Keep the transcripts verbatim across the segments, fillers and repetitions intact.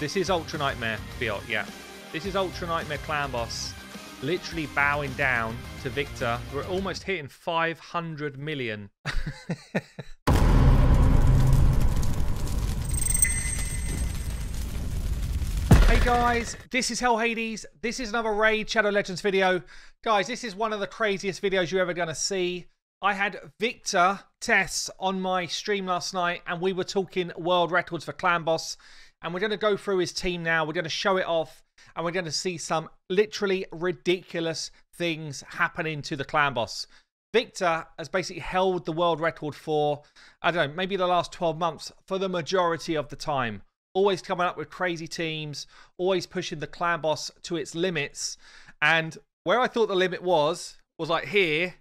This is Ultra Nightmare, Fiot, yeah. This is Ultra Nightmare Clan Boss literally bowing down to Victor. We're almost hitting five hundred million. Hey guys, this is Hell Hades. This is another Raid Shadow Legends video. Guys, this is one of the craziest videos you're ever going to see. I had VictorTES on my stream last night and we were talking world records for Clan Boss. And we're going to go through his team now. We're going to show it off. And we're going to see some literally ridiculous things happening to the Clan Boss. Victor has basically held the world record for, I don't know, maybe the last twelve months for the majority of the time. Always coming up with crazy teams. Always pushing the Clan Boss to its limits. And where I thought the limit was, was like here.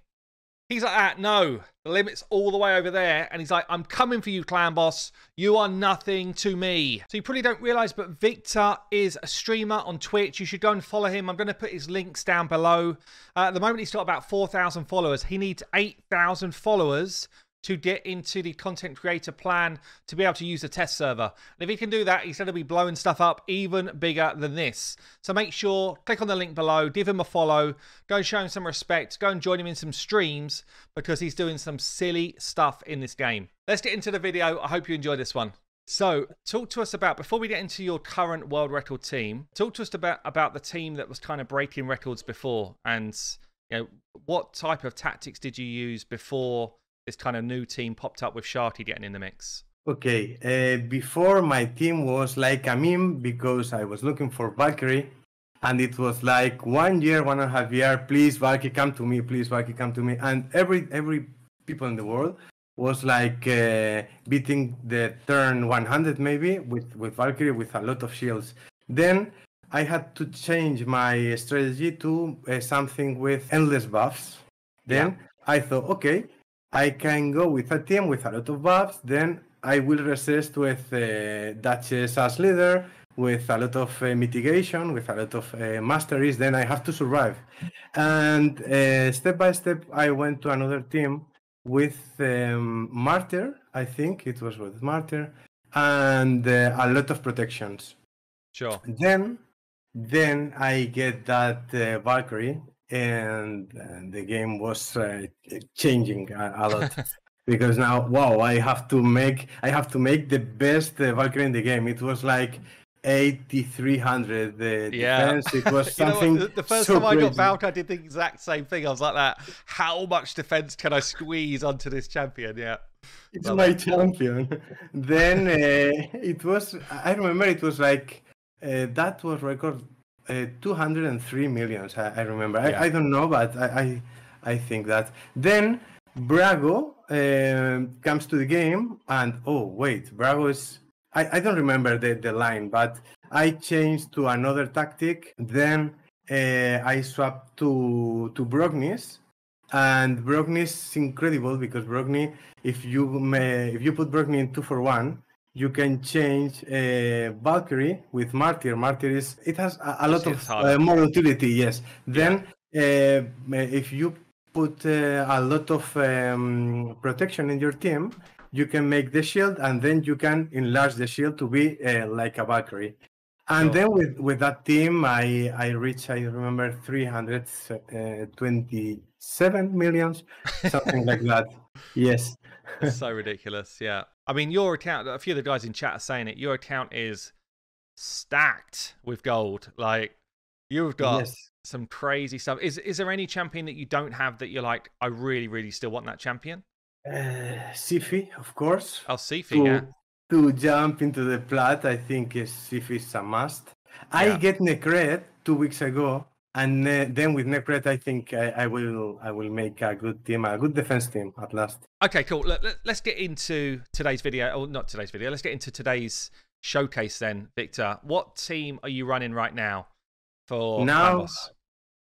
He's like, ah, no, the limit's all the way over there. And he's like, I'm coming for you, Clan Boss. You are nothing to me. So you probably don't realize, but Victor is a streamer on Twitch. You should go and follow him. I'm going to put his links down below. Uh, at the moment, he's got about four thousand followers. He needs eight thousand followers to get into the content creator plan to be able to use the test server. And if he can do that, he's going to be blowing stuff up even bigger than this. So make sure, click on the link below, give him a follow, go and show him some respect, go and join him in some streams because he's doing some silly stuff in this game. Let's get into the video. I hope you enjoy this one. So talk to us about, before we get into your current world record team, talk to us about, about the team that was kind of breaking records before and you know, what type of tactics did you use before this kind of new team popped up with Sharky getting in the mix? Okay, uh, before my team was like a meme because I was looking for Valkyrie and it was like one year, one and a half year, please Valkyrie come to me, please Valkyrie come to me. And every every people in the world was like uh, beating the turn one hundred maybe with, with Valkyrie with a lot of shields. Then I had to change my strategy to uh, something with endless buffs. Then yeah. I thought, okay, I can go with a team with a lot of buffs, then I will resist with uh, Duchess as leader, with a lot of uh, mitigation, with a lot of uh, masteries, then I have to survive. And uh, step by step, I went to another team with um, Martyr, I think it was with Martyr, and uh, a lot of protections. Sure. Then, then I get that uh, Valkyrie, and uh, the game was uh, changing a, a lot because now wow I have to make I have to make the best uh, Valkyrie in the game. It was like eighty-three hundred uh, yeah. defense. It was something. You know, the first so time crazy. I got Valkyrie, I did the exact same thing. I was like that. How much defense can I squeeze onto this champion? Yeah, it's well, my that. champion. Then uh, it was. I remember it was like uh, that was record. Uh, two hundred three million, I, I remember. Yeah. I, I don't know, but I, I, I think that. Then Brago uh, comes to the game, and oh, wait, Brago is... I, I don't remember the, the line, but I changed to another tactic. Then uh, I swapped to, to Brogni's, and Brogni's is incredible, because Brogni, if you, may, if you put Brogni in two for one, you can change uh, Valkyrie with Martyr. Martyr is, it has a, a lot of uh, motility, yes. Then yeah. uh, if you put uh, a lot of um, protection in your team, you can make the shield and then you can enlarge the shield to be uh, like a Valkyrie. And oh. then with, with that team, I, I reached, I remember, three hundred twenty-seven millions, something like that, yes. So ridiculous, yeah. I mean, your account, a few of the guys in chat are saying it, your account is stacked with gold. Like, you've got yes. some crazy stuff. Is is there any champion that you don't have that you're like, I really, really still want that champion? Uh, Sifi, of course. Oh, Sifi, to, yeah. To jump into the plat, I think Sifi is a must. I yeah. get Necrid two weeks ago, and uh, then with Necrid, I think I, I will I will make a good team, a good defense team at last. Okay, cool. Let, let, let's get into today's video. Oh, not today's video. Let's get into today's showcase then, Victor. What team are you running right now for Now, Ramos?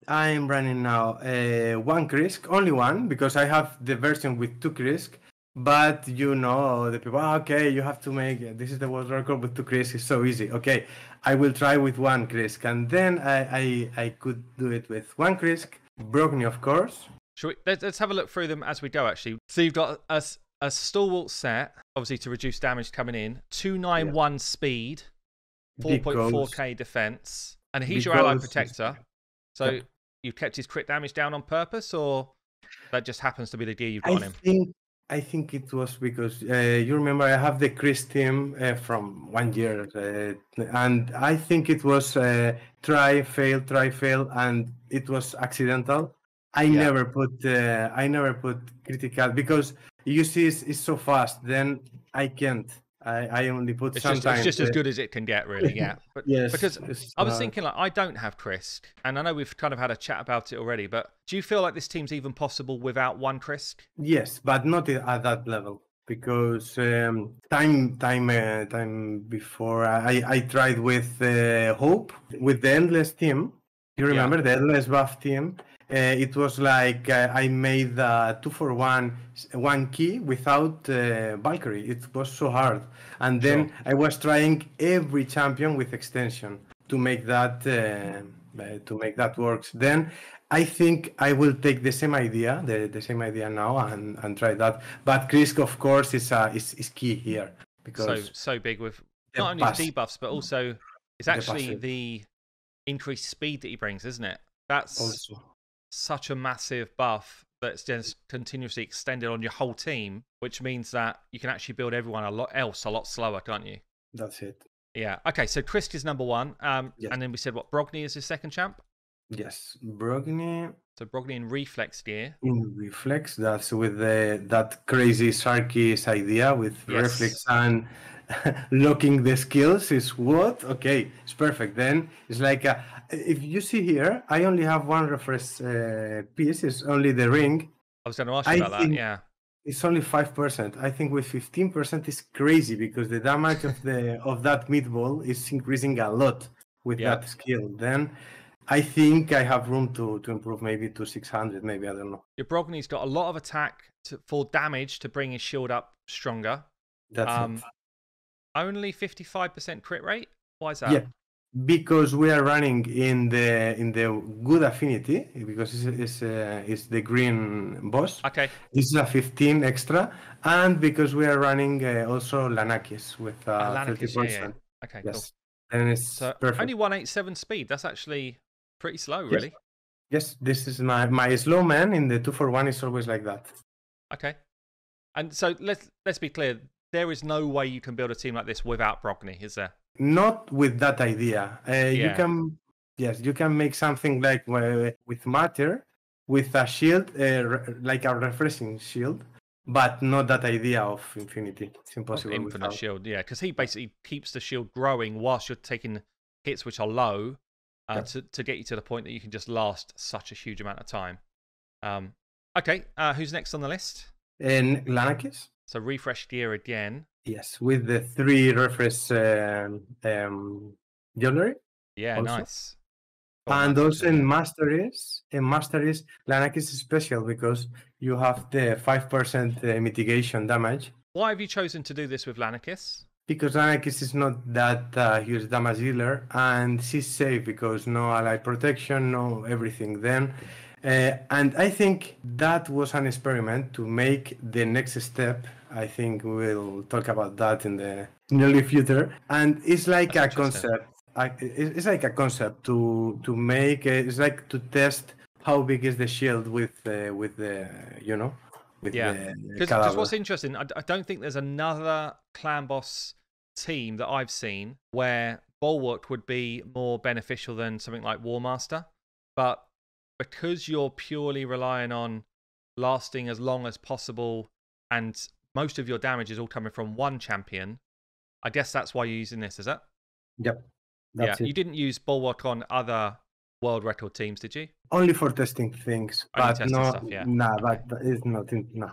I'm running now uh, one Krisk, only one, because I have the version with two Krisk. But, you know, the people, okay, you have to make it. This is the world record with two Krisk. It's so easy. Okay, I will try with one Krisk. And then I, I, I could do it with one Krisk, Brogni, of course. Should we, let's, let's have a look through them as we go, actually. So you've got a, a stalwart set, obviously to reduce damage coming in, two ninety-one yeah. speed, four point four K defense. And he's your ally protector. So yep. you've kept his crit damage down on purpose, or that just happens to be the gear you've got I on him? Think, I think it was because, uh, you remember, I have the Krisk team uh, from one year. Uh, and I think it was uh, try, fail, try, fail. And it was accidental. I yeah. never put uh, I never put critical because you see it's, it's so fast. Then I can't. I, I only put it's sometimes. Just, it's just uh, as good as it can get, really. Yeah. But, yes. Because I was uh, thinking, like, I don't have Krisk, and I know we've kind of had a chat about it already. But do you feel like this team's even possible without one Krisk? Yes, but not at that level because um, time time uh, time before I I tried with uh, Hope with the Endless team. You remember yeah. the Endless buff team? Uh, it was like uh, I made the two for one, one key without uh, Valkyrie. It was so hard. And then sure. I was trying every champion with extension to make that uh, uh, to make that works. Then I think I will take the same idea, the, the same idea now, and, and try that. But Krisk, of course, is a is, is key here because so so big with not only pass. debuffs but also it's actually the, the increased speed that he brings, isn't it? That's also. such a massive buff that's just continuously extended on your whole team, which means that you can actually build everyone a lot else a lot slower, can't you? That's it. Yeah. Okay, so Krisk is number one. Um, yes. And then we said, what, Brogni is his second champ? Yes, Brogni. So Brogni in Reflex gear. In Reflex, that's with the, that crazy Sharky's idea with yes. Reflex and locking the skills is what? Okay, it's perfect. Then it's like, a, if you see here, I only have one refresh uh, piece, it's only the ring. I was going to ask you I about that, yeah. It's only five percent. I think with fifteen percent is crazy because the damage of, the, of that meatball is increasing a lot with yeah. that skill. Then I think I have room to, to improve maybe to six hundred, maybe, I don't know. Your Brogni's got a lot of attack to, for damage to bring his shield up stronger. That's um, it. Only fifty-five percent crit rate? Why is that? Yeah, because we are running in the in the good affinity, because it's, it's, uh, it's the green boss. Okay. This is a fifteen extra, and because we are running uh, also Lanakis with uh, uh, Lanakis, thirty percent. Yeah, yeah. Okay, yes. cool. And it's so perfect. Only one eighty-seven speed, that's actually pretty slow, really. Yes, yes. This is my, my slow man in the two for one is always like that. Okay. And so let's let's be clear. There is no way you can build a team like this without Brogni, is there? Not with that idea. Uh, yeah. You can, yes, you can make something like uh, with Martyr, with a shield, uh, like a refreshing shield, but not that idea of infinity. It's impossible. Of infinite without. shield, yeah, because he basically keeps the shield growing whilst you're taking hits which are low, uh, yeah. to to get you to the point that you can just last such a huge amount of time. Um, okay, uh, who's next on the list? And Lanakis. So refresh gear again. Yes, with the three refresh um, um, jewelry. Yeah, also. nice. Oh, and also in masteries, in masteries, Lanakis is special because you have the five percent uh, mitigation damage. Why have you chosen to do this with Lanakis? Because Lanakis is not that uh, huge damage dealer, and she's safe because no ally protection, no everything. Then. Uh, and I think that was an experiment to make the next step. I think we'll talk about that in the nearly future. And it's like That's a concept. I, it's like a concept to to make. A, it's like to test how big is the shield with uh, with the you know with yeah. Because what's interesting, I, I don't think there's another clan boss team that I've seen where Bulwark would be more beneficial than something like Warmaster, but because you're purely relying on lasting as long as possible and most of your damage is all coming from one champion, I guess that's why you're using this, is that? Yep. That's yeah. It. You didn't use Bulwark on other world record teams, did you? Only for testing things. Only but testing no, stuff, yeah. Nah, okay. That is nothing, no.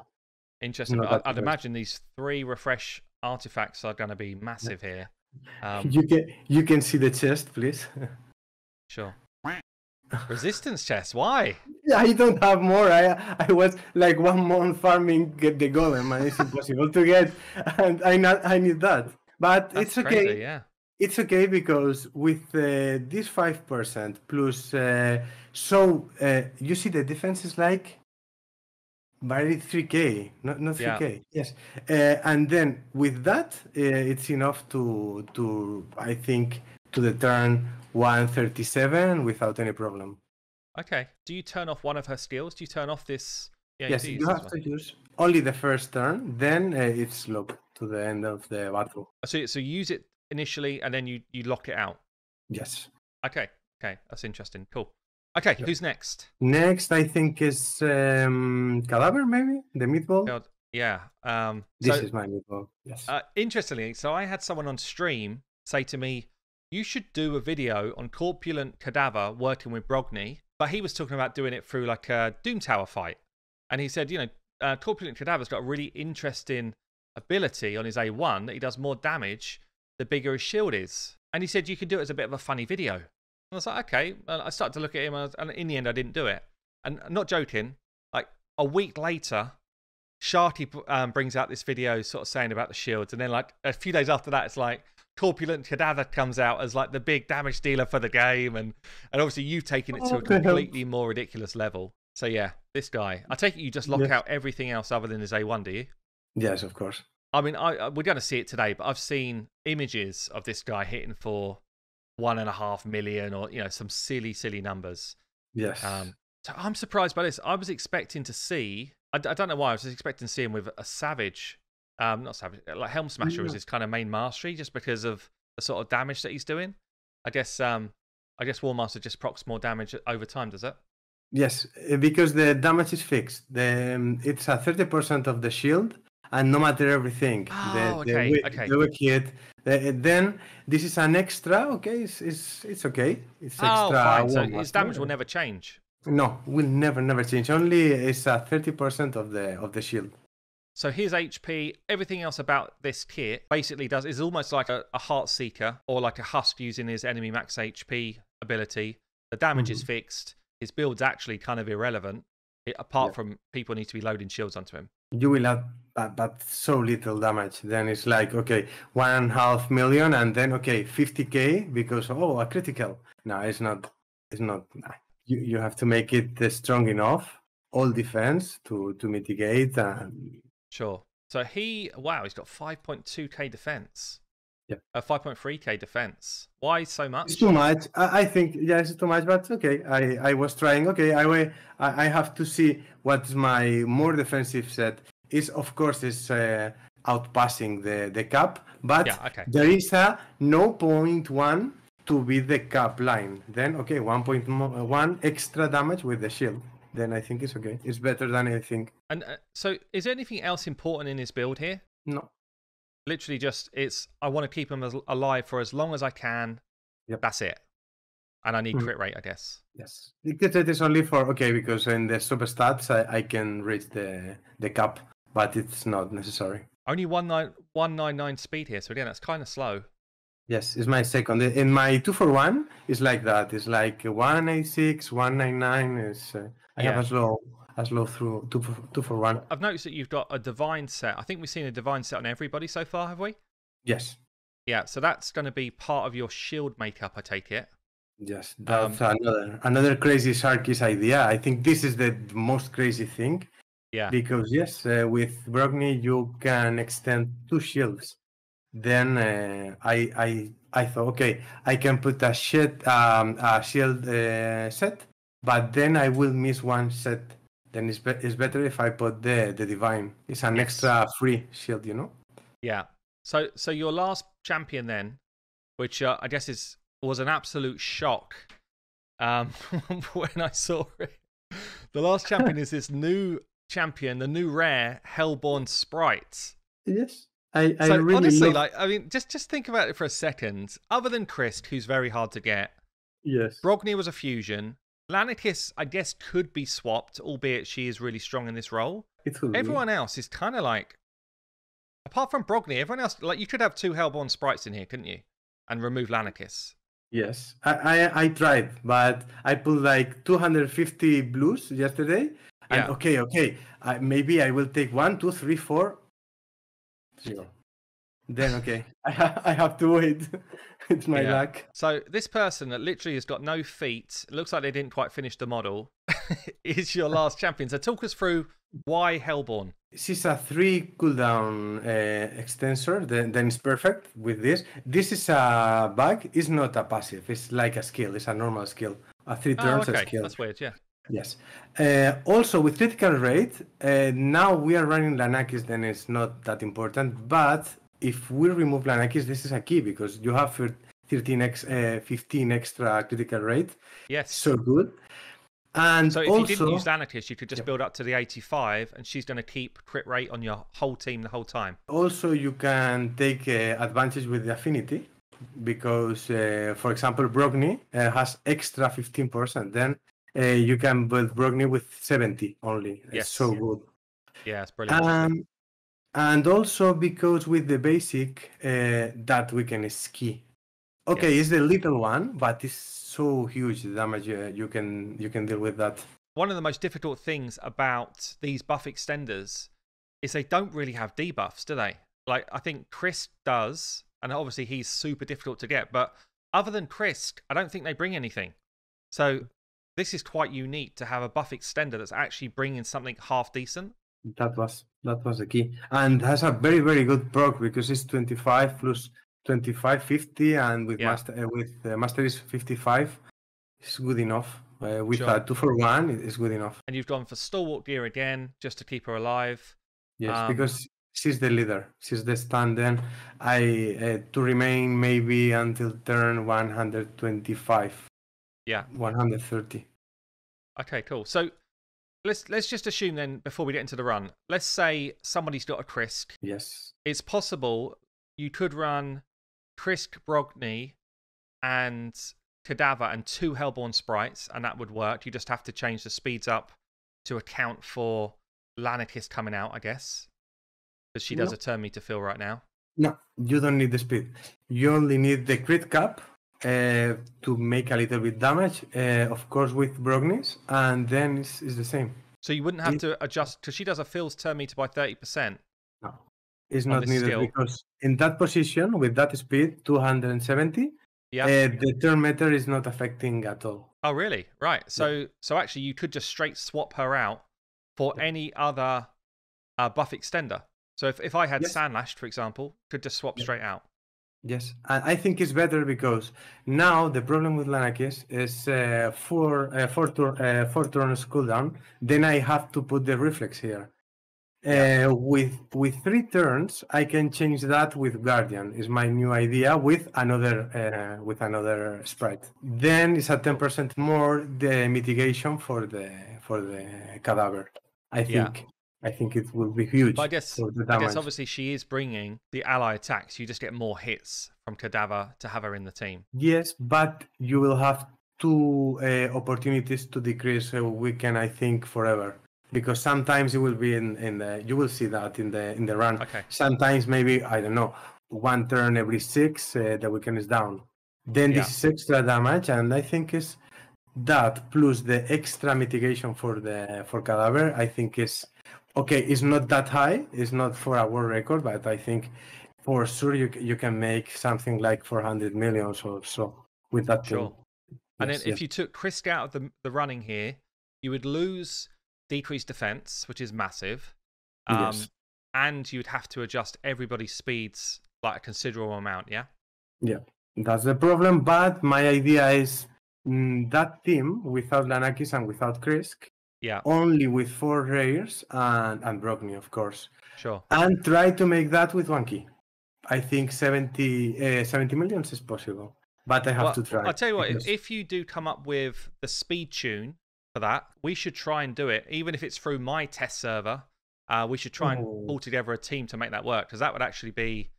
Interesting. Not I'd, I'd imagine these three refresh artifacts are going to be massive yeah. here. Um, you, can, you can see the chest, please. Sure. Resistance chest, why? I don't have more. I I was like one month farming get the golem and it's impossible to get, and I not I need that. But That's it's okay. Crazy, yeah. It's okay because with uh, this five percent plus, uh, so uh, you see the defense is like Barely three K, not, not three K, yeah. Yes. Uh, and then with that, uh, it's enough to, to I think, to the turn one thirty-seven without any problem. Okay. Do you turn off one of her skills? Do you turn off this? Yeah, yes, you, you have to use only the first turn, then uh, it's locked to the end of the battle. So, so use it initially, and then you, you lock it out? Yes. Okay. Okay. That's interesting. Cool. Okay, who's next? Next, I think, is um, Cadaver, maybe? The meatball? Yeah. Um, this so, is my meatball, yes. Uh, interestingly, so I had someone on stream say to me, you should do a video on Corpulent Cadaver working with Brogni, but he was talking about doing it through like a Doom Tower fight. And he said, you know, uh, Corpulent Cadaver's got a really interesting ability on his A one that he does more damage the bigger his shield is. And he said you could do it as a bit of a funny video. And I was like, okay. And I started to look at him, and in the end, I didn't do it. And I'm not joking, like a week later, Sharky um, brings out this video sort of saying about the shields. And then like a few days after that, it's like Corpulent Cadaver comes out as like the big damage dealer for the game. And, and obviously you've taken it to a completely more ridiculous level. So yeah, this guy. I take it you just lock yes. out everything else other than his A one, do you? Yes, of course. I mean, I, we're going to see it today, but I've seen images of this guy hitting for one and a half million or, you know, some silly, silly numbers. Yes. Um, so I'm surprised by this. I was expecting to see, I, I don't know why, I was expecting to see him with a Savage, um, not Savage, like Helm Smasher yeah. is his kind of main mastery just because of the sort of damage that he's doing. I guess, um, I guess War Master just procs more damage over time, does it? Yes, because the damage is fixed. The, um, it's a thirty percent of the shield. And no matter everything, oh, the, okay, the, okay. the weak hit, the, then this is an extra, okay, it's, it's, it's okay. It's oh, extra. Fine. So his damage will never change? No, will never, never change. Only it's a thirty percent of the, of the shield. So his H P, everything else about this kit basically does is almost like a, a Heartseeker or like a Husk using his enemy max H P ability. The damage mm-hmm. is fixed. His build's actually kind of irrelevant, it, apart yeah. from people need to be loading shields onto him. You will have but, but so little damage. Then it's like, okay, one and a half million, and then, okay, fifty K because, oh, a critical. No, it's not. It's not. Nah. You, you have to make it strong enough, all defense to, to mitigate. And... Sure. So he, wow, he's got five point two K defense. Yeah. A five point three K defense. Why so much? It's too much. I, I think, yeah, it's too much, but okay. I, I was trying, okay, I, I have to see what's my more defensive set. Is of course is uh, outpassing the, the cap, but yeah, okay. there is a zero point one to be the cap line. Then, okay, one point one extra damage with the shield. Then I think it's okay. It's better than anything. And uh, so is there anything else important in his build here? No. Literally just, it's, I want to keep him as, alive for as long as I can. Yep. That's it. And I need crit rate, I guess. Yes. Crit rate is only for, okay, because in the super stats, I, I can reach the, the cap, but it's not necessary. Only one ninety-nine speed here. So again, that's kind of slow. Yes, it's my second. In my two forty-one, it's like that. It's like one eighty-six, one ninety-nine. Is, uh, I yeah. have a slow, a slow through two forty-one. I've noticed that you've got a divine set. I think we've seen a divine set on everybody so far, have we? Yes. Yeah, so that's going to be part of your shield makeup, I take it. Yes, that's um, another another crazy Sharky's idea. I think this is the most crazy thing. Yeah. Because yes, uh, with Brogni you can extend two shields. Then uh, I I I thought, okay, I can put a shield um, a shield uh, set, but then I will miss one set. Then it's be it's better if I put the the divine. It's an yes. extra free shield, you know. Yeah. So so your last champion then, which uh, I guess is. was an absolute shock um, when I saw it. The last champion is this new champion, the new rare Hellborn Sprite. Yes, I, I so really honestly, love... like I mean, just just think about it for a second. Other than Krisk, who's very hard to get. Yes. Brogni was a fusion. Lanakis, I guess, could be swapped, albeit she is really strong in this role. Everyone be. else is kind of like, apart from Brogni, everyone else like you could have two Hellborn Sprites in here, couldn't you? And remove Lanakis. Yes, I, I I tried, but I put like two hundred fifty blues yesterday. And yeah. okay, okay, I, maybe I will take one, two, three, four, zero. Then okay, I ha I have to wait. It's my yeah. luck. So this person that literally has got no feet, looks like they didn't quite finish the model, is your last champion. So talk us through Why Hellborn? This is a three cooldown uh, extensor, then, then it's perfect with this. This is a bug, it's not a passive, it's like a skill, it's a normal skill. A three turns oh, okay. skill. That's weird, yeah. Yes. Uh, also, with critical rate, uh, now we are running Lanakis, then it's not that important, but if we remove Lanakis, this is a key, because you have thirteen x, fifteen extra critical rate. Yes. So good. And so if also, you didn't use Lanakis, you could just yeah. build up to the eighty-five, and she's going to keep crit rate on your whole team the whole time. Also, you can take uh, advantage with the affinity, because, uh, for example, Brogni uh, has extra fifteen percent. Then uh, you can build Brogni with seventy only. Yes. It's so yeah. good. Yeah, it's brilliant. Um, and also because with the basic, uh, that weekend is key. Okay, yeah. It's the little one, but it's so huge damage uh, you can you can deal with that. One of the most difficult things about these buff extenders is they don't really have debuffs, do they? Like, I think Krisk does, and obviously he's super difficult to get, but other than Krisk, I don't think they bring anything. So this is quite unique to have a buff extender that's actually bringing something half decent. That was that was the key, and has a very very good proc, because it's twenty-five plus twenty-five, fifty, and with yeah. master uh, with uh, master is fifty-five. It's good enough. Uh, with sure. a two for one, it's good enough. And you've gone for stalwart gear again, just to keep her alive. Yes, um, because she's the leader. She's the stand-in. I uh, to remain maybe until turn one hundred twenty-five. Yeah, one hundred thirty. Okay, cool. So let's let's just assume then, before we get into the run, let's say somebody's got a Krisk. Yes, it's possible you could run Krisk, Brogni, and Cadaver, and two Hellborn Sprites, and that would work. You just have to change the speeds up to account for Lanakis coming out, I guess. Because she does no. a turn me to fill right now. No, you don't need the speed. You only need the crit cap uh, to make a little bit damage, uh, of course, with Brognis, and then it's, it's the same. So you wouldn't have it... to adjust, because she does a fills turn meter by thirty percent. No. Is not needed skill. Because in that position with that speed, two hundred seventy, yeah, uh, the turn meter is not affecting at all. Oh, really? Right. So, yeah. so actually, you could just straight swap her out for yeah. any other uh, buff extender. So, if if I had yes. Sandlash, for example, could just swap yeah. straight out. Yes, and I think it's better, because now the problem with Lanakis is uh, four uh, four turn uh, four turns cooldown. Then I have to put the reflex here. Uh, with with three turns, I can change that with Guardian. Is my new idea with another uh, with another sprite. Then it's a ten percent more the mitigation for the for the cadaver. I think yeah. I think it will be huge. But I guess for the I guess obviously she is bringing the ally attacks. You just get more hits from cadaver to have her in the team. Yes, but you will have two uh, opportunities to decrease uh, weekend, I think, forever. Because sometimes it will be in, in the, you will see that in the in the run. Okay. Sometimes maybe, I don't know, one turn every six, uh, the weekend is down. Then yeah. this is extra damage, and I think is that plus the extra mitigation for the for cadaver. I think is okay. It's not that high. It's not for a world record, but I think for sure you you can make something like four hundred million or so with that. Sure. Thing. And yes, then yeah. if you took Krisk out of the the running here, you would lose decreased defense, which is massive, um, yes. and you'd have to adjust everybody's speeds like a considerable amount, yeah? Yeah, that's the problem, but my idea is mm, that team, without Lanakis and without Krisk, yeah. only with four rares and, and Brogni, of course. Sure. And try to make that with one key. I think seventy, uh, seventy million is possible, but I have well, to try. I'll tell you what, because... if you do come up with the speed tune for that, we should try and do it, even if it's through my test server. Uh, we should try and oh. pull together a team to make that work, because that would actually be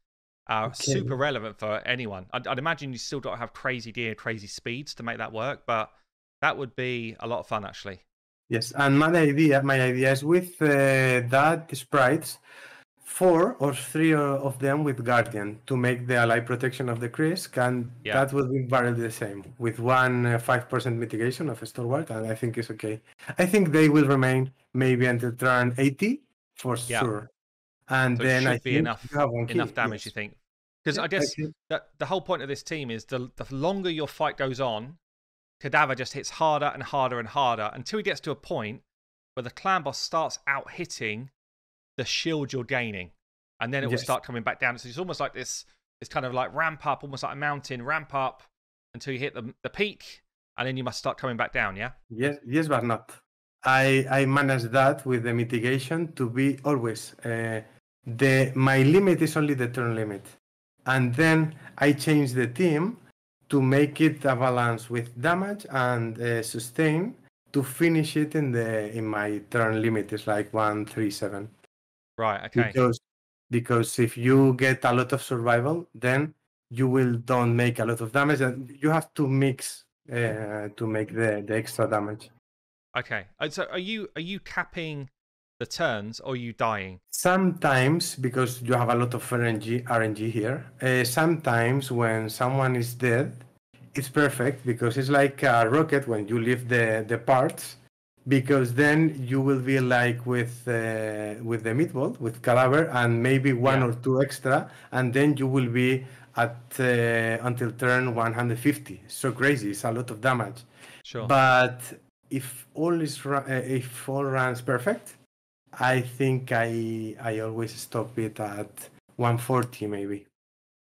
uh, okay. super relevant for anyone. I'd, I'd imagine you still got to have crazy gear, crazy speeds to make that work, but that would be a lot of fun, actually. Yes, and my idea, my idea is with uh, that sprites, four or three of them with Guardian to make the ally protection of the Krisk, and yeah. that will be barely the same with one uh, five percent mitigation of a stalwart, and I think it's okay. I think they will remain maybe until turn eighty for yeah. sure, and so then I be think enough you have one enough key. damage. Yes. You think? Because yeah, I guess I that the whole point of this team is the the longer your fight goes on, Cadaver just hits harder and harder and harder until he gets to a point where the clan boss starts out hitting the shield you're gaining, and then it yes. will start coming back down. So it's almost like this, it's kind of like ramp up, almost like a mountain, ramp up until you hit the, the peak, and then you must start coming back down, yeah? Yes, yes, but not. I, I manage that with the mitigation to be always, uh, the my limit is only the turn limit. And then I change the team to make it a balance with damage and uh, sustain to finish it in the in my turn limit. It's like one, three, seven. Right, okay. Because, because if you get a lot of survival, then you will don't make a lot of damage, and you have to mix uh, to make the, the extra damage. Okay. So are you are you capping the turns, or are you dying? Sometimes, because you have a lot of R N G here, uh, sometimes when someone is dead, it's perfect, because it's like a rocket when you leave the, the parts, because then you will be like with, uh, with the meatball, with Cadaver, and maybe one yeah. or two extra, and then you will be at uh, until turn one hundred fifty. So crazy, it's a lot of damage. Sure. But if all is uh, if all runs perfect, I think I I always stop it at one forty maybe.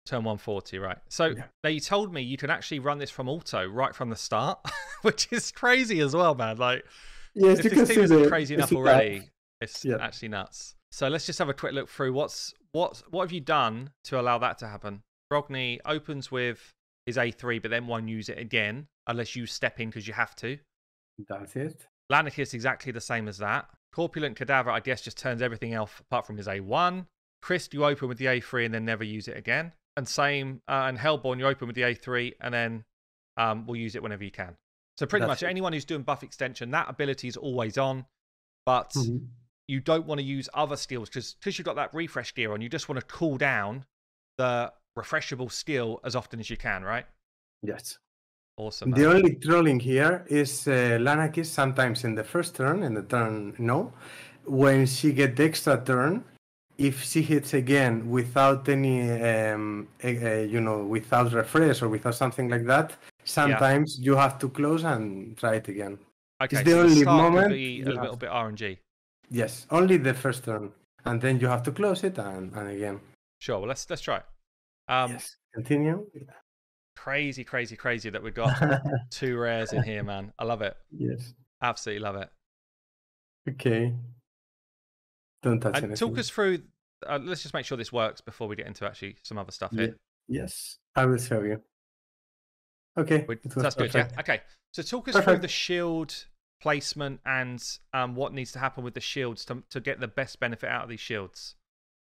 Turn one forty, right? So yeah. now you told me you can actually run this from auto right from the start, which is crazy as well, man. Like, yes, if you this team isn't crazy enough already, that. it's yeah. actually nuts. So let's just have a quick look through what's what what have you done to allow that to happen? Brogni opens with his A three, but then won't use it again unless you step in because you have to. That's it. Lanakis exactly the same as that. Corpulent Cadaver, I guess, just turns everything else apart from his A one. Krisk, you open with the A three and then never use it again. And same, uh, and Hellborn, you open with the A three and then um, we'll use it whenever you can. So pretty That's much it. Anyone who's doing buff extension, that ability is always on, but mm-hmm. you don't want to use other skills because you've got that refresh gear on. You just want to cool down the refreshable skill as often as you can, right? Yes. Awesome. The only trolling here is uh, Lanakis sometimes in the first turn, in the turn no, when she gets the extra turn, if she hits again without any, um, uh, you know, without refresh or without something like that, sometimes yeah. you have to close and try it again. Okay, it's the so only the start moment. Could be a little have... bit R N G. Yes, only the first turn, and then you have to close it and, and again. Sure. Well, let's let's try it. Um, yes. Continue. Crazy, crazy, crazy that we've got two rares in here, man. I love it. Yes. Absolutely love it. Okay. Don't touch and anything. Talk us through, uh, let's just make sure this works before we get into actually some other stuff here. Yeah. Yes. I will show you. Okay. We, that's good, yeah. Okay. So talk us perfect. through the shield placement and um, what needs to happen with the shields to, to get the best benefit out of these shields.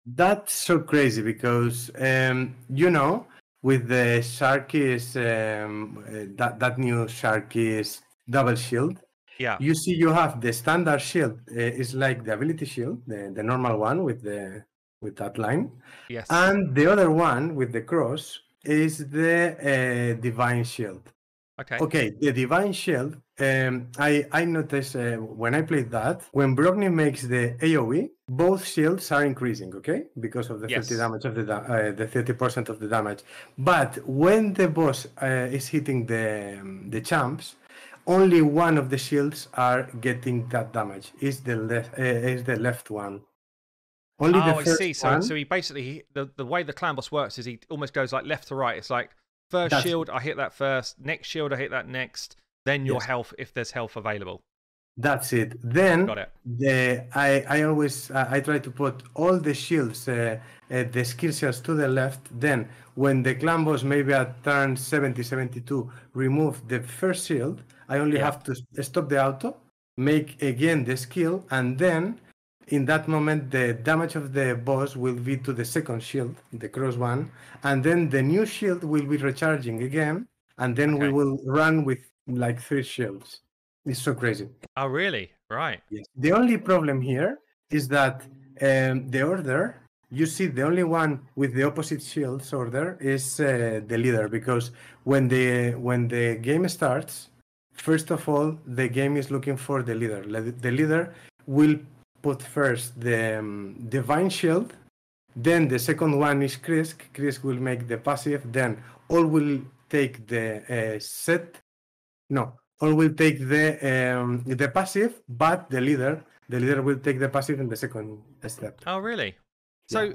That's so crazy because, um, you know, with the Sharky's, um, that, that new Sharky's double shield, yeah. you see you have the standard shield. Uh, it's like the ability shield, the, the normal one with, the, with that line. Yes. And the other one with the cross is the uh, divine shield. Okay. Okay, the divine shield, um, I, I noticed uh, when I played that, when Brogni makes the AoE, both shields are increasing, okay? Because of the yes. thirty damage of the uh, the thirty percent of the damage. But when the boss uh, is hitting the um, the champs, only one of the shields are getting that damage. Is the left uh, is the left one. Only oh, the I first see. So, one... so he basically he, the the way the clan boss works is he almost goes like left to right. It's like first That's... shield, I hit that first. Next shield, I hit that next. Then your yes. health, if there's health available. That's it. Then Got it. The, I, I always uh, I try to put all the shields, uh, uh, the skill shells to the left. Then when the clan boss maybe at turn seventy, seventy-two, remove the first shield, I only yeah. have to stop the auto, make again the skill, and then in that moment the damage of the boss will be to the second shield, the cross one, and then the new shield will be recharging again, and then okay. we will run with like three shields. It's so crazy. Oh, really? Right. Yes. The only problem here is that um, the order, you see the only one with the opposite shields order is uh, the leader, because when the, when the game starts, first of all, the game is looking for the leader. The leader will put first the um, divine shield, then the second one is Krisk. Krisk will make the passive, then all will take the uh, set. No. always take the um, the passive, but the leader the leader will take the passive in the second step. Oh, really? Yeah. So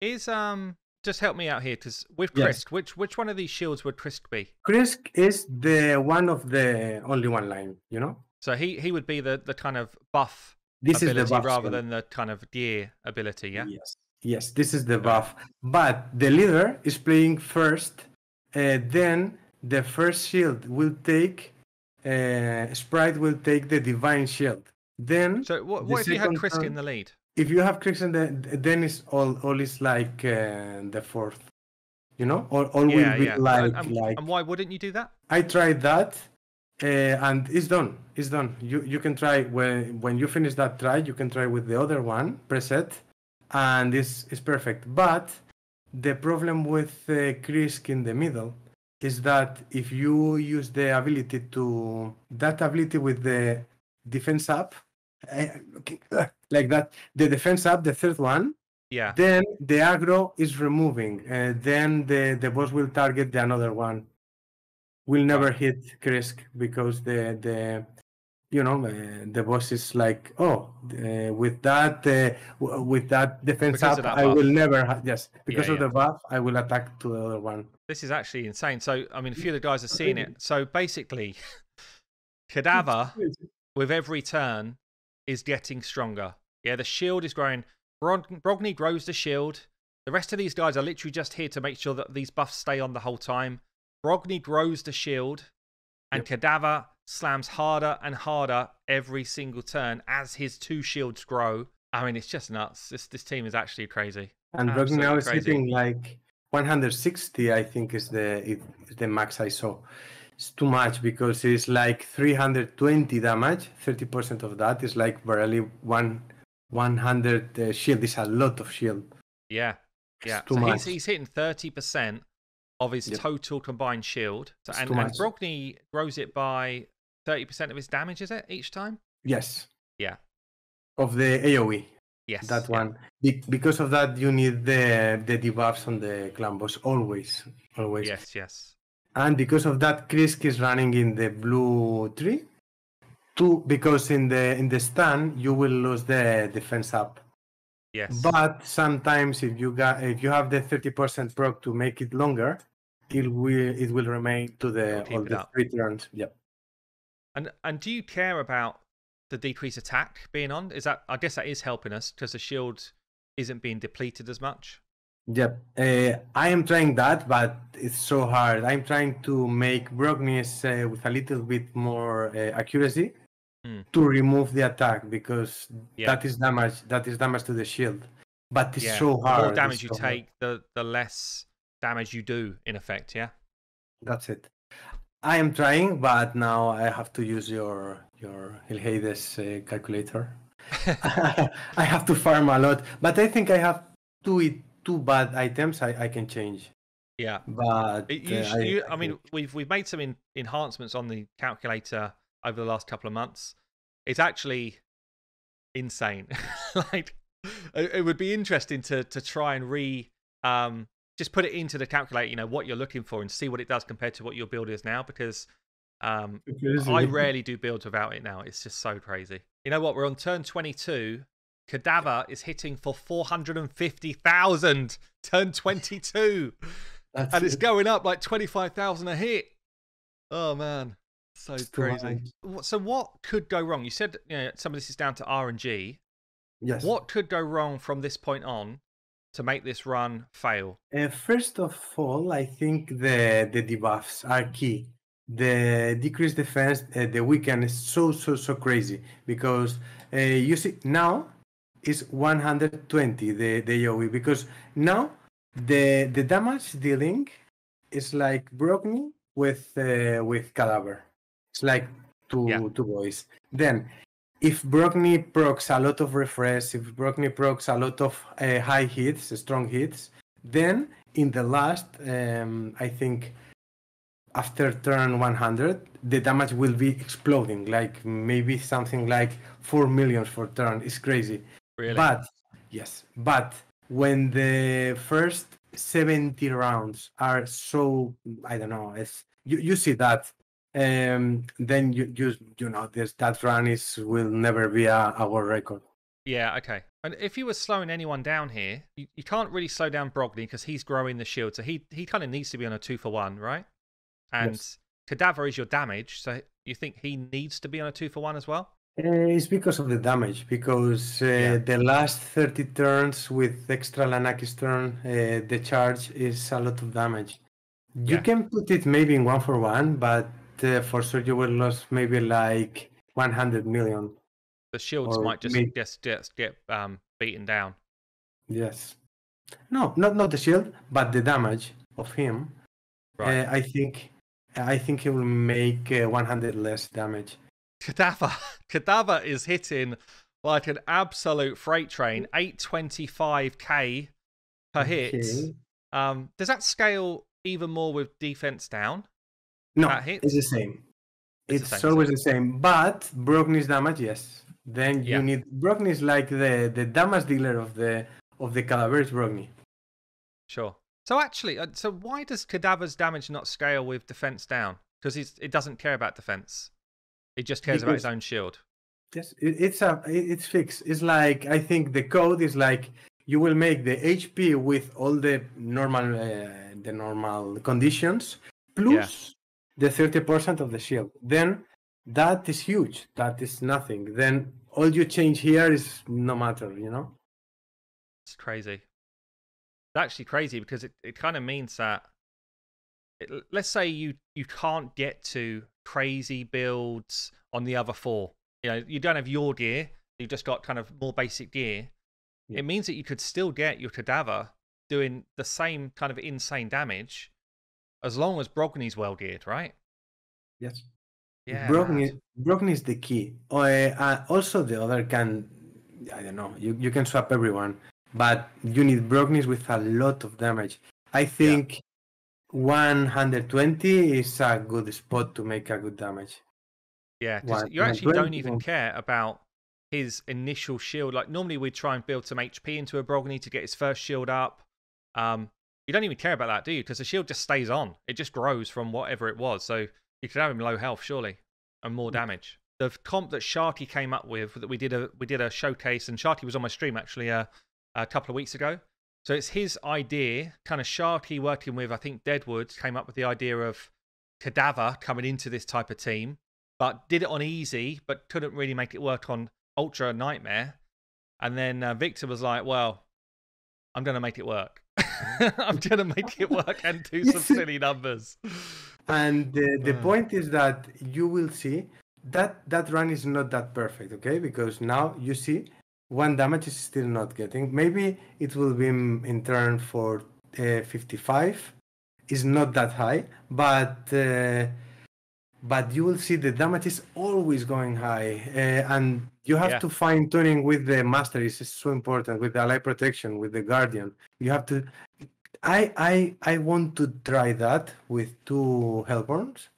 is um just help me out here, because with Krisk, yes. which which one of these shields would Krisk be? Krisk is the one of the only one line, you know. So he he would be the the kind of buff this ability is the buff rather skill. than the kind of deer ability, yeah. Yes. Yes, this is the buff. But the leader is playing first, uh, then the first shield will take, uh, Sprite will take the divine shield. Then. So what, what if you have Krisk turn, in the lead? If you have Krisk in the, then it's all, all is like uh, the fourth, you know, or all, all yeah, will be yeah. like, and, like. And why wouldn't you do that? I tried that, uh, and it's done. It's done. You you can try when when you finish that try. You can try with the other one preset. And this is perfect, but the problem with uh, Krisk in the middle is that if you use the ability to that ability with the defense up, uh, like that, the defense up, the third one, yeah. Then the aggro is removing, uh, then the the boss will target the another one, will never hit Krisk because the the. You know, uh, the boss is like, oh, uh, with that, uh, w with that defense because up, that I will never. Ha yes, because yeah, of yeah. the buff, I will attack to the other one. This is actually insane. So, I mean, a few of the guys are seeing it. So basically, Cadaver with every turn is getting stronger. Yeah, the shield is growing. Brog Brogni grows the shield. The rest of these guys are literally just here to make sure that these buffs stay on the whole time. Brogni grows the shield, and yep. Cadaver slams harder and harder every single turn as his two shields grow. I mean, it's just nuts. This this team is actually crazy. And Brogni now is hitting like one hundred sixty, I think, is the is the max I saw. It's too much because it's like three hundred twenty damage. thirty percent of that is like barely one one hundred uh, shield. It's a lot of shield. Yeah, yeah. It's too so much. He's, he's hitting thirty percent of his yep. total combined shield. So, and, and Brogni grows it by thirty percent of his damage, is it, each time? Yes. Yeah. Of the AoE. Yes. That yeah. one. Be because of that, you need the, the debuffs on the clan boss, always. Always. Yes, yes. And because of that, Krisk is running in the blue tree. Two, because in the in the stun, you will lose the defense up. Yes. But sometimes if you got if you have the thirty percent proc to make it longer, it will it will remain to the all the three turns. Yeah. And and do you care about the decreased attack being on? Is that I guess that is helping us because the shield isn't being depleted as much. Yep. Uh, I am trying that, but it's so hard. I'm trying to make Brogni's uh, with a little bit more uh, accuracy mm. to remove the attack because yeah. that is damage. That is damage to the shield, but it's yeah. so hard. The more damage you so take, hard. the the less damage you do in effect. Yeah. That's it. I am trying, but now I have to use your your Hell Hades uh, calculator. I have to farm a lot, but I think I have two two bad items I, I can change. Yeah, but it, you, uh, you, I, I, I mean think... we've we've made some in, enhancements on the calculator over the last couple of months. It's actually insane. Like it, it would be interesting to to try and re. Um, Just put it into the calculator, you know, what you're looking for and see what it does compared to what your build is now, because um, I rarely do builds without it now. It's just so crazy. You know what? We're on turn twenty-two. Cadaver is hitting for four hundred fifty thousand. Turn twenty-two. That's and it. It's going up like twenty-five thousand a hit. Oh, man. So it's crazy. Wild. So what could go wrong? You said you know, some of this is down to R N G. Yes. What could go wrong from this point on to make this run fail? Uh, first of all, I think the the debuffs are key. The decreased defense, uh, the weekend is so so so crazy because uh, you see now is one hundred twenty the the A O E because now the the damage dealing is like Brogni with uh, with Cadaver. It's like two yeah. two boys. Then, if Brogni procs a lot of refresh, if Brogni procs a lot of uh, high hits, strong hits, then in the last, um, I think, after turn one hundred, the damage will be exploding, like maybe something like four million for turn. It's crazy. Really? But, yes, but when the first seventy rounds are so, I don't know, it's, you, you see that um, then you, you you know the stat run is will never be a, a world record. Yeah, okay. And if you were slowing anyone down here, you, you can't really slow down Brogni because he's growing the shield, so he he kind of needs to be on a two for one, right? And yes. Cadaver is your damage, so you think he needs to be on a two for one as well? Uh, it's because of the damage, because uh, yeah. the last thirty turns with extra Lanakis turn, uh, the charge is a lot of damage. You yeah. can put it maybe in one for one, but uh, for sure you will lose maybe like one hundred million. The shields might just, just, just get um, beaten down. Yes. No, not, not the shield, but the damage of him. Right. Uh, I think I think he will make uh, one hundred less damage. Cadaver. Cadaver is hitting like an absolute freight train. eight twenty-five K per hit. Okay. Um, does that scale even more with defense down? No, it's the same. It's, it's the same, always the same. But Brogni's damage, yes. Then you yeah. need Brogni is like the the damage dealer of the of the Cadaver's Brogni. Sure. So actually, so why does Cadaver's damage not scale with defense down? Because it doesn't care about defense. It just cares because, about his own shield. Yes, it, it's a it's fixed. It's like I think the code is like you will make the H P with all the normal uh, the normal conditions plus yeah. the thirty percent of the shield. Then that is huge. That is nothing. Then all you change here is no matter, you know? It's crazy. It's actually crazy because it, it kind of means that, it, let's say you, you can't get to crazy builds on the other four. You know, you don't have your gear. You've just got kind of more basic gear. Yeah. It means that you could still get your Cadaver doing the same kind of insane damage as long as Brogni's well geared, right? Yes. Yeah, Brogni, Brogni is the key. Uh, uh, also, the other can, I don't know, you, you can swap everyone, but you need Brognis with a lot of damage. I think yeah. one hundred twenty is a good spot to make a good damage. Yeah, you actually don't even care about his initial shield. Like, normally we'd try and build some H P into a Brogni to get his first shield up. Um, you don't even care about that, do you? Because the shield just stays on. It just grows from whatever it was. So you could have him low health, surely, and more damage. The comp that Sharky came up with, that we did a we did a showcase, and Sharky was on my stream actually uh, a couple of weeks ago. So it's his idea, kind of Sharky working with, I think Deadwood came up with the idea of Cadaver coming into this type of team, but did it on easy, but couldn't really make it work on Ultra Nightmare. And then uh, Victor was like, well, I'm going to make it work. I'm going to make it work and do some silly numbers. And uh, the point is that you will see that that run is not that perfect, okay? Because now you see one damage is still not getting. Maybe it will be in turn for uh, fifty-five. It's not that high, but uh, but you will see the damage is always going high. Uh, and you have yeah. to fine tuning with the masteries. It's so important with the ally protection, with the guardian. You have to... I, I I want to try that with two Hellborns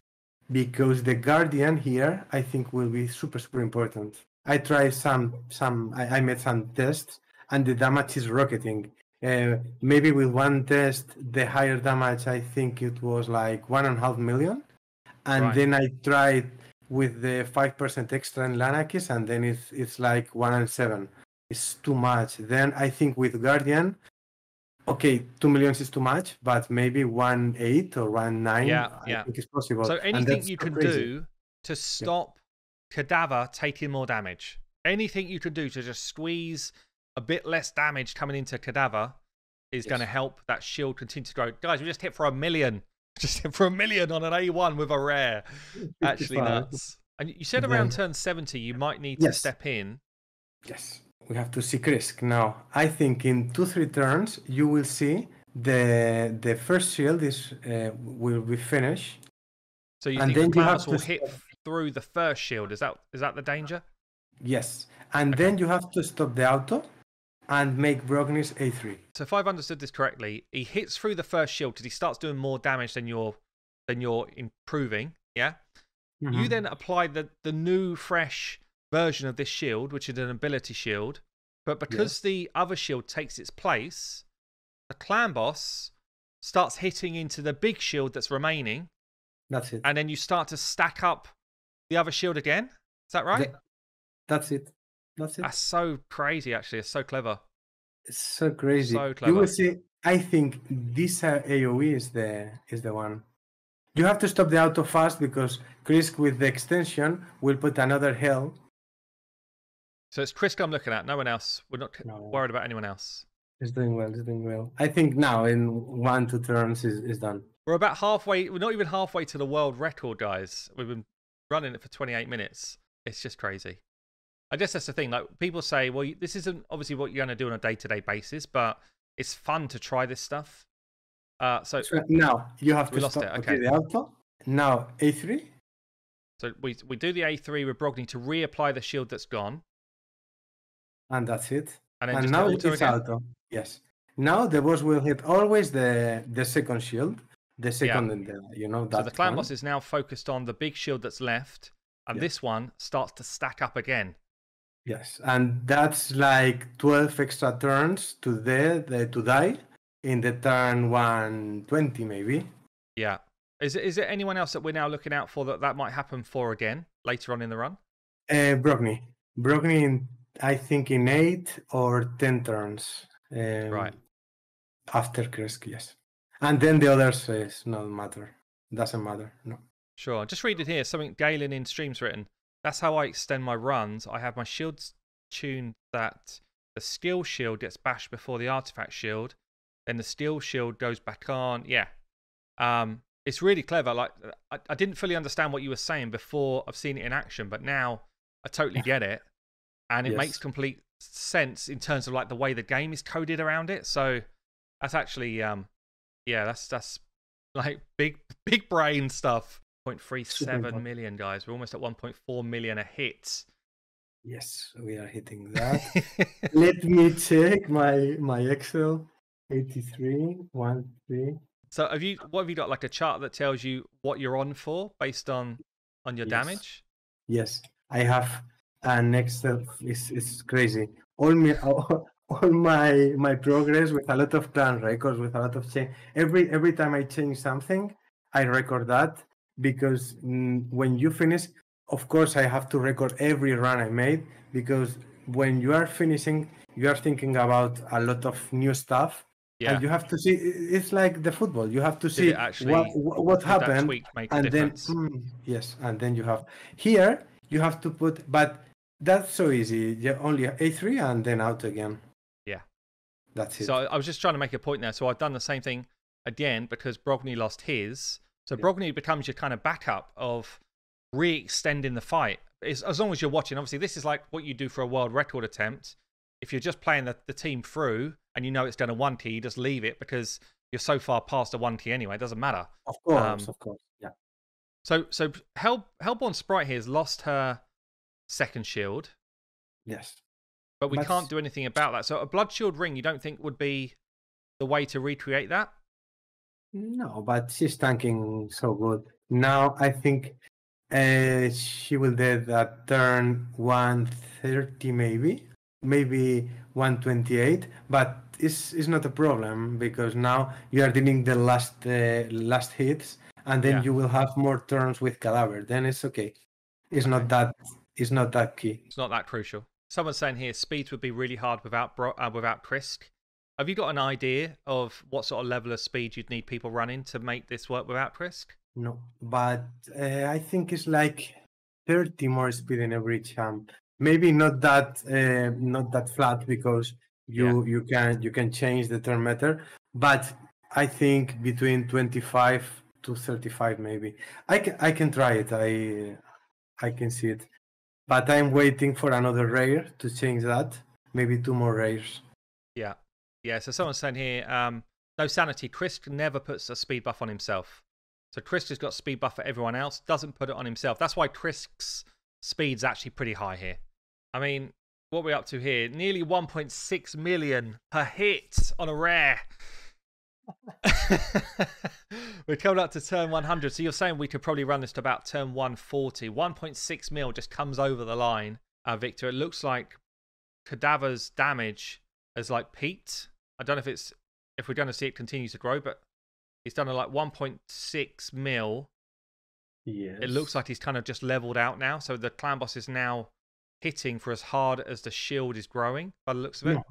because the Guardian here I think will be super super important. I tried some some I, I made some tests and the damage is rocketing. Uh, maybe with one test the higher damage I think it was like one and a half million, and right. then I tried with the five percent extra in Lanakis and then it's it's like one and seven. It's too much. Then I think with Guardian. Okay, two millions is too much, but maybe one eight or one nine. Yeah, yeah. I think it's possible. So anything you can crazy. do to stop yeah. Cadaver taking more damage, anything you can do to just squeeze a bit less damage coming into Cadaver is yes. going to help that shield continue to grow. Guys, we just hit for a million. Just hit for a million on an A one with a rare. Actually nuts. And you said around yeah. turn seventy, you might need yes. to step in. Yes. We have to see Krisk now. I think in two three turns you will see the the first shield is uh, will be finished. So you and think the class will hit stop. through the first shield? Is that is that the danger? Yes, and okay. then you have to stop the auto and make Brogni's A three. So if I've understood this correctly, he hits through the first shield because he starts doing more damage than you're than you're improving. Yeah. Mm-hmm. You then apply the the new fresh version of this shield, which is an ability shield, but because yeah. the other shield takes its place, the clan boss starts hitting into the big shield that's remaining, That's it. And then you start to stack up the other shield again. Is that right? Yeah. That's it. That's it. That's so crazy, actually. It's so clever. It's so crazy. So clever. You will see. I think this A O E is the is the one. You have to stop the auto fast because Krisk with the extension will put another hell. So it's Krisk I'm looking at. No one else. We're not no. worried about anyone else. It's doing well. It's doing well. I think now in one two turns is is done. We're about halfway. We're not even halfway to the world record, guys. We've been running it for twenty-eight minutes. It's just crazy. I guess that's the thing. Like people say, well, this isn't obviously what you're going to do on a day-to-day basis, but it's fun to try this stuff. Uh, so now you have to stop. Okay. The auto. Now A three. So we we do the A three with Brogni to reapply the shield that's gone. And that's it. And, then and just now auto it's again. auto. Yes. Now the boss will hit always the the second shield, the second, yeah. and the, you know that. So the clan one. boss is now focused on the big shield that's left, and yeah. this one starts to stack up again. Yes, and that's like twelve extra turns to the, the to die in the turn one twenty maybe. Yeah. Is it, is there anyone else that we're now looking out for that that might happen for again later on in the run? Uh, Brogni, Brogni, in, I think in eight or ten turns. Um, right. After Krisk, yes, and then the others is not matter. Doesn't matter. No. Sure. Just read it here. Something Galen in streams written. That's how I extend my runs. I have my shields tuned that the skill shield gets bashed before the artifact shield. Then the skill shield goes back on. Yeah. Um, it's really clever. Like I, I didn't fully understand what you were saying before I've seen it in action, but now I totally get it. And it yes. makes complete sense in terms of like the way the game is coded around it. So that's actually, um, yeah, that's, that's like big, big brain stuff. one point three seven million guys. We're almost at one point four million a hit. Yes, we are hitting that. Let me check my my Excel. eighty-three, one, three. So have you what have you got like a chart that tells you what you're on for based on on your yes. damage? Yes, I have an Excel. It's it's crazy. All me all, all my my progress with a lot of clan records, with a lot of change. Every every time I change something, I record that. Because when you finish, of course, I have to record every run I made, because when you are finishing, you are thinking about a lot of new stuff. Yeah. And you have to see, it's like the football. You have to see actually, what, what happened. And then, mm, yes, and then you have here, you have to put, but that's so easy. You're only A three and then out again. Yeah. That's it. So I was just trying to make a point there. So I've done the same thing again because Brogni lost his. So Brogni becomes your kind of backup of re-extending the fight. It's, as long as you're watching, obviously, this is like what you do for a world record attempt. If you're just playing the, the team through and you know it's done a one T, you just leave it because you're so far past a one T anyway. It doesn't matter. Of course, um, of course, yeah. So, so Hell, Hellborn Sprite here has lost her second shield. Yes. But we That's... can't do anything about that. So a Blood Shield ring, you don't think would be the way to recreate that? No, but she's tanking so good. Now I think uh, she will dead at turn one thirty maybe, maybe one twenty-eight, but it's, it's not a problem because now you are dealing the last uh, last hits and then yeah. you will have more turns with Cadaver. Then it's okay. It's okay. not that it's not that key. It's not that crucial. Someone's saying here speed would be really hard without Bro uh, without Krisk. Have you got an idea of what sort of level of speed you'd need people running to make this work without Krisk? No, but uh, I think it's like thirty more speed in every champ. Maybe not that uh, not that flat because you yeah. you can you can change the turn meter, but I think between twenty-five to thirty-five maybe. I can I can try it. I I can see it, but I'm waiting for another rare to change that. Maybe two more rares. Yeah. Yeah, so someone's saying here, um, no sanity. Krisk never puts a speed buff on himself. So Krisk has got speed buff for everyone else, doesn't put it on himself. That's why Krisk's speed's actually pretty high here. I mean, what we're up to here, nearly one point six million per hit on a rare. We're coming up to turn one hundred. So you're saying we could probably run this to about turn one forty. one point six mil just comes over the line, uh, Victor. It looks like Cadaver's damage has like peaked. I don't know if it's if we're going to see it continue to grow, but he's done like one point six mil Yes. It looks like he's kind of just leveled out now. So the clan boss is now hitting for as hard as the shield is growing by the looks of it. No,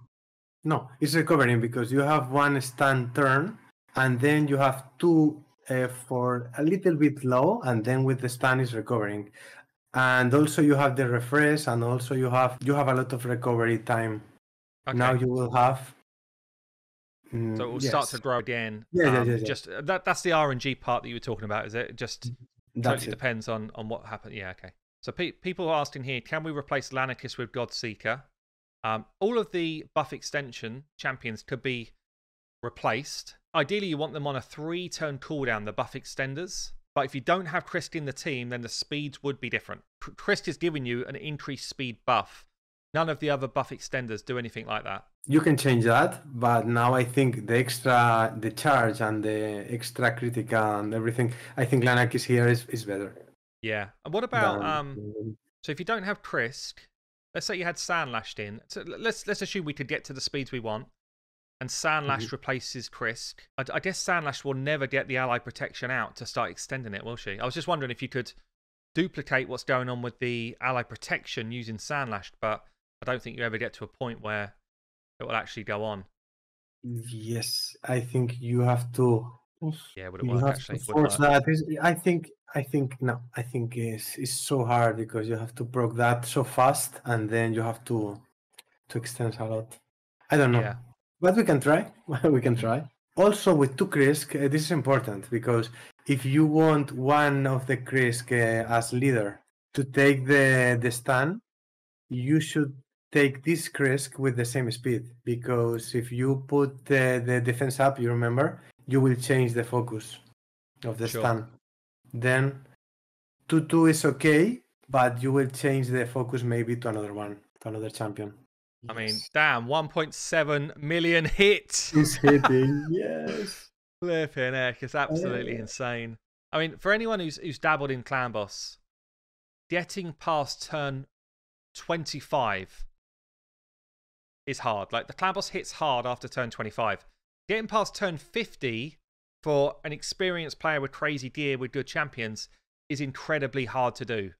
no, it's recovering because you have one stand turn and then you have two uh, for a little bit low, and then with the stand is recovering. And also you have the refresh, and also you have you have a lot of recovery time. Okay. Now you will have... Mm, so it will yes. start to grow again. Yeah, um, yeah, yeah, yeah. Just, that, that's the R N G part that you were talking about, is it? Just that's totally it. depends on, on what happened. Yeah, okay. So pe people are asking here, can we replace Lanakis with Godseeker? Um, all of the buff extension champions could be replaced. Ideally, you want them on a three-turn cooldown, the buff extenders. But if you don't have Krisk in the team, then the speeds would be different. Krisk is giving you an increased speed buff. None of the other buff extenders do anything like that. You can change that, but now I think the extra, the charge and the extra critical and everything, I think Lanakis here is, is better. Yeah. And what about, than... um, so if you don't have Krisk, let's say you had Sandlash in. So let's, let's assume we could get to the speeds we want, and Sandlash mm-hmm. replaces Krisk. I, I guess Sandlash will never get the ally protection out to start extending it, will she? I was just wondering if you could duplicate what's going on with the ally protection using Sandlash, but I don't think you ever get to a point where it will actually go on. Yes, I think you have to. Yeah, would it work actually? Force that. I think. I think no. I think it's it's so hard because you have to proc that so fast, and then you have to to extend a lot. I don't know, yeah. but we can try. We can try. Also, with two Krisk, uh, this is important because if you want one of the Krisk uh, as leader to take the the stand, you should take this Krisk with the same speed, because if you put the, the defense up, you remember, you will change the focus of the sure. stun. Then two two is okay, but you will change the focus maybe to another one, to another champion. I yes. mean, damn, one point seven million hits! It's hitting, yes! Flipping heck, it's absolutely yeah. insane. I mean, for anyone who's, who's dabbled in Clan Boss, getting past turn twenty-five is hard. Like, the clan boss hits hard after turn twenty-five. Getting past turn fifty for an experienced player with crazy gear with good champions is incredibly hard to do.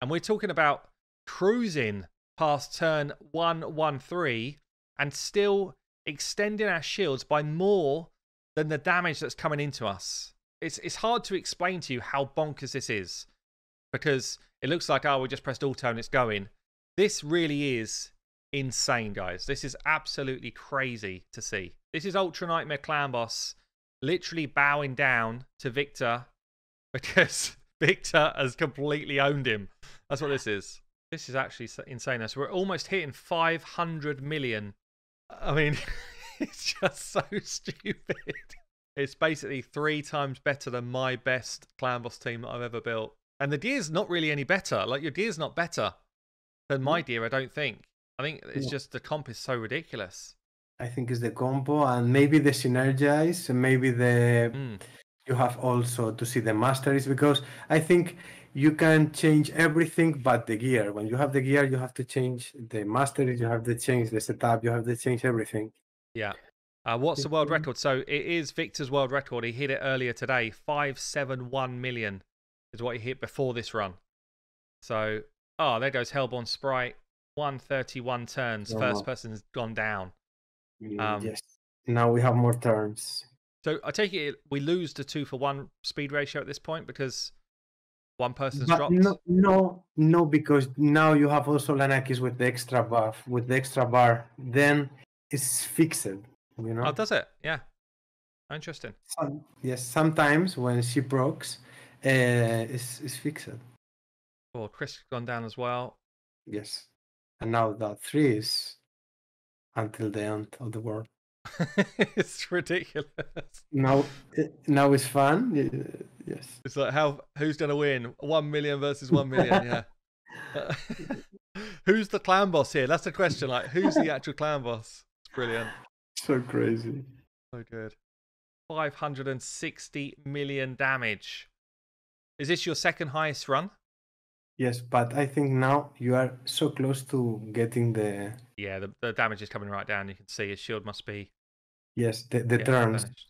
And we're talking about cruising past turn one one three and still extending our shields by more than the damage that's coming into us. It's, it's hard to explain to you how bonkers this is, because it looks like, oh, we just pressed auto and it's going. This really is insane, guys. This is absolutely crazy to see. This is Ultra Nightmare Clan Boss literally bowing down to Victor because Victor has completely owned him. That's what this is. This is actually insane. So we're almost hitting five hundred million. I mean, it's just so stupid. It's basically three times better than my best Clan Boss team that I've ever built. And the gear's not really any better. Like, your gear's not better than my gear, I don't think. I think it's just the comp is so ridiculous. I think it's the combo and maybe the synergize, and maybe the... Mm. You have also to see the masteries, because I think you can change everything but the gear. When you have the gear, you have to change the masteries, you have to change the setup, you have to change everything. Yeah. Uh, what's the world record? So it is Victor's world record. He hit it earlier today, five seventy-one million. Is what he hit before this run. So, oh, there goes Hellborn Sprite. one thirty-one turns. Oh. First person's gone down. Um, yes. Now we have more turns. So I take it we lose the two for one speed ratio at this point because one person's but dropped. No, no, no, because now you have also Lanakis with the extra buff, with the extra bar. Then it's fixed. You know. Oh, does it? Yeah. Interesting. Some, yes. Sometimes when she procs. Uh, it's, it's fixed. Well, Krisk's gone down as well. Yes. And now that three is until the end of the world. It's ridiculous. Now, now it's fun. Yes. It's like, how, who's going to win? One million versus one million, yeah. Uh, who's the clan boss here? That's the question. Like, who's the actual clan boss? It's brilliant. So crazy. So good. five hundred sixty million damage. Is this your second highest run? Yes, but I think now you are so close to getting the... Yeah, the, the damage is coming right down. You can see his shield must be... Yes, the, the turns. Damaged.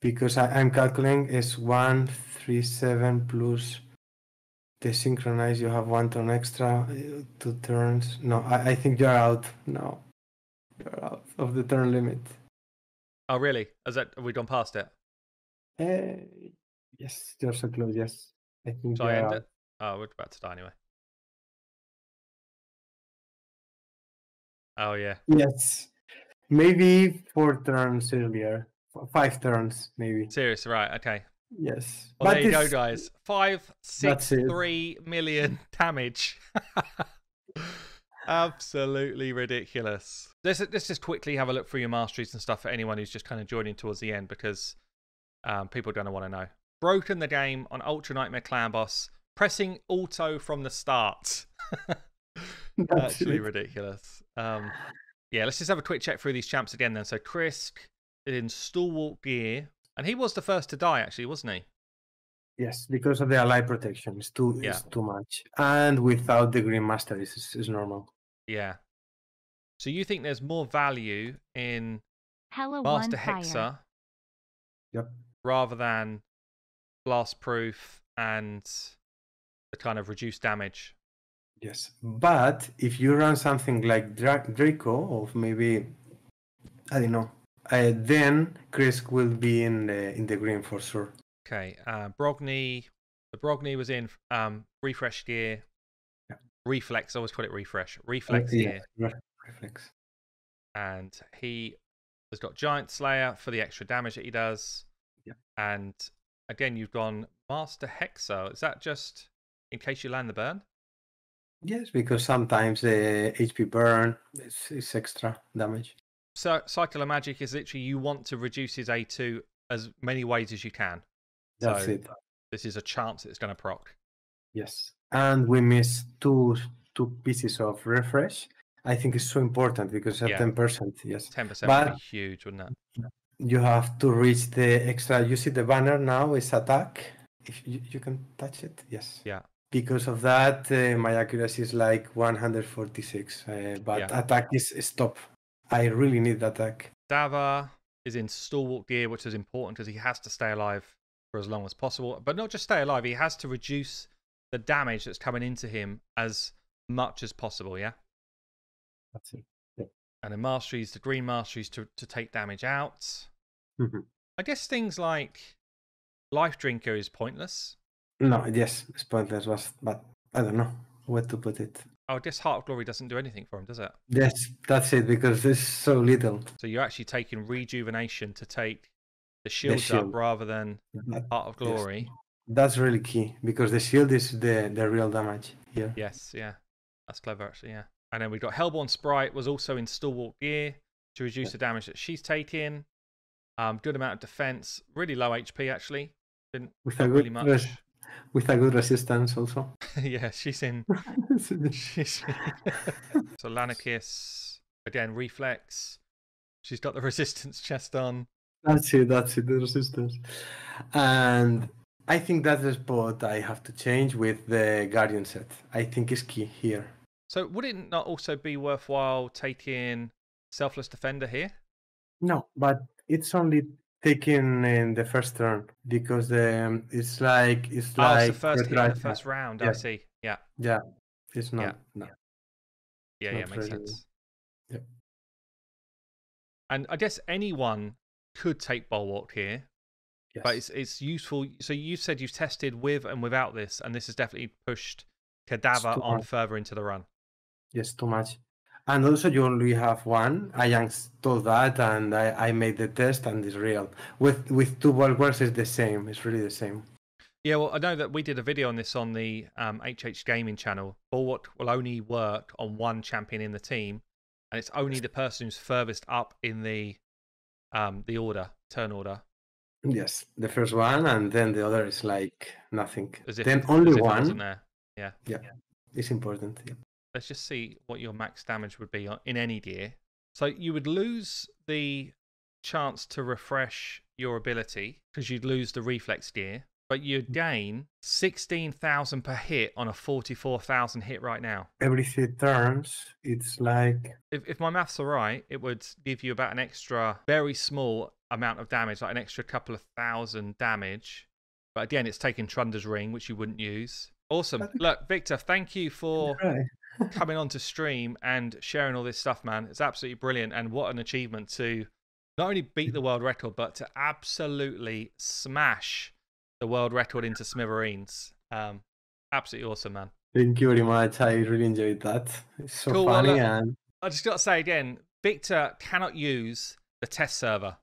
because I, I'm calculating is one thirty-seven plus the synchronize. You have one turn extra, two turns. No, I, I think you're out now. You're out of the turn limit. Oh, really? Is that, have we gone past it? Uh, yes, you're so close, yes. I think so. I end out. It? Oh, we're about to die anyway. Oh, yeah. Yes. Maybe four turns earlier. Five turns, maybe. Serious, right, okay. Yes. Well, but there you go, guys. Five, six, three million damage. Absolutely ridiculous. Let's, let's just quickly have a look through your masteries and stuff for anyone who's just kind of joining towards the end, because um, people are going to want to know. Broken the game on Ultra Nightmare Clan Boss, pressing auto from the start. Actually it. Ridiculous. Um, yeah, let's just have a quick check through these champs again then. So Krisk in stalwart gear, and he was the first to die actually, wasn't he? Yes, because of the ally protection. It's too, yeah. it's too much. And without the Green Master, it's, it's normal. Yeah. So you think there's more value in Hello Master Hexer yep. rather than Blast Proof and the kind of reduced damage? Yes, but if you run something like Dra Draco, or maybe, I don't know, uh, then Krisk will be in the, in the green for sure. Okay, uh, Brogni, the Brogni was in um, refresh gear, yeah. reflex, I always call it refresh, reflex yeah. gear. Yeah. Reflex. And he has got Giant Slayer for the extra damage that he does. Yeah. And again, you've gone Master Hexer. Is that just in case you land the burn? Yes, because sometimes the H P burn is, is extra damage. So Cycler Magic is literally you want to reduce his A two as many ways as you can. That's so it. This is a chance it's going to proc. Yes, and we missed two two pieces of refresh. I think it's so important because at yeah. ten percent, yes. ten percent but would be huge, wouldn't it? You have to reach the extra. You see the banner now is attack. If you, you can touch it, yes. Yeah. Because of that, uh, my accuracy is like one hundred forty-six, uh, but yeah. attack is, is top. I really need attack. Dava is in stalwart gear, which is important because he has to stay alive for as long as possible. But not just stay alive, he has to reduce the damage that's coming into him as much as possible, yeah? That's it. Yeah. And the masteries, the green masteries to, to take damage out. Mm-hmm. I guess things like Life Drinker is pointless. No, yes, it's pointless, but I don't know where to put it. Oh, I guess Heart of Glory doesn't do anything for him, does it? Yes, that's it, because there's so little. So you're actually taking Rejuvenation to take the shields the shield. up rather than that, Heart of Glory. Yes. That's really key, because the shield is the, the real damage here. Yes, yeah. That's clever, actually, yeah. And then we've got Hellborn Sprite was also in Stalwart gear to reduce yeah. the damage that she's taking. Um, good amount of defense. Really low H P, actually. Didn't really much. Rest. With a good resistance also. yeah, she's in. she's in. So Lanakis, again, reflex. She's got the resistance chest on. That's it, that's it, the resistance. And I think that's the spot I have to change with the Guardian set. I think is key here. So would it not also be worthwhile taking Selfless Defender here? No, but it's only... taken in the first turn because um, it's like it's oh, like it's the first hit in the first round. Yeah. I see. Yeah. Yeah. It's not. Yeah. No. Yeah. Not yeah. Makes really. sense. Yeah. And I guess anyone could take Bulwark here, yes. but it's it's useful. So you said you've tested with and without this, and this has definitely pushed Cadaver on much. further into the run. Yes, too much. And also you only have one. I installed that and I, I made the test and it's real. With with two bulwarks it's the same. It's really the same. Yeah, well, I know that we did a video on this on the um, H H Gaming channel. Bulwark will only work on one champion in the team, and it's only the person who's furthest up in the um, the order, turn order. Yes, the first one, and then the other is like nothing. As if, then only as if one. It wasn't there. Yeah. Yeah. It's important. Yeah. Let's just see what your max damage would be in any gear. So you would lose the chance to refresh your ability because you'd lose the reflex gear, but you'd gain sixteen thousand per hit on a forty-four thousand hit right now. Every three turns, it's like... If, if my maths are right, it would give you about an extra very small amount of damage, like an extra couple of thousand damage. But again, it's taking Trunda's ring, which you wouldn't use. Awesome. Look, Victor, thank you for coming on to stream and sharing all this stuff, man. It's absolutely brilliant. And what an achievement to not only beat the world record, but to absolutely smash the world record into smithereens. Um, absolutely awesome, man. Thank you very much. I really enjoyed that. It's so cool. Funny. Well, look, and I just got to say again, Victor cannot use the test server.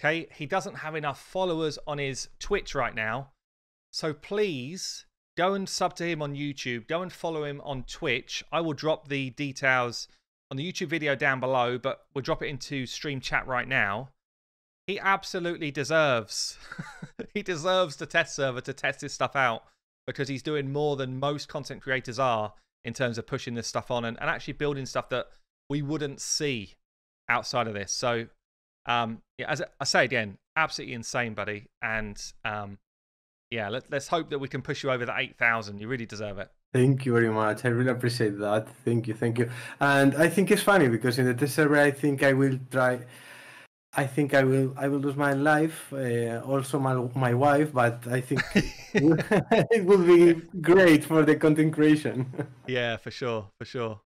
Okay, he doesn't have enough followers on his Twitch right now. So please go and sub to him on YouTube. Go and follow him on Twitch. I will drop the details on the YouTube video down below, but we'll drop it into stream chat right now. He absolutely deserves, he deserves the test server to test his stuff out, because he's doing more than most content creators are in terms of pushing this stuff on and, and actually building stuff that we wouldn't see outside of this. So Um, yeah, as I say again, absolutely insane, buddy. And um, yeah, let, let's hope that we can push you over the eight thousand. You really deserve it. Thank you very much. I really appreciate that. Thank you. Thank you. And I think it's funny because in the test server, I think I will try. I think I will, I will lose my life, uh, also my, my wife, but I think it will be great for the content creation. Yeah, for sure. For sure.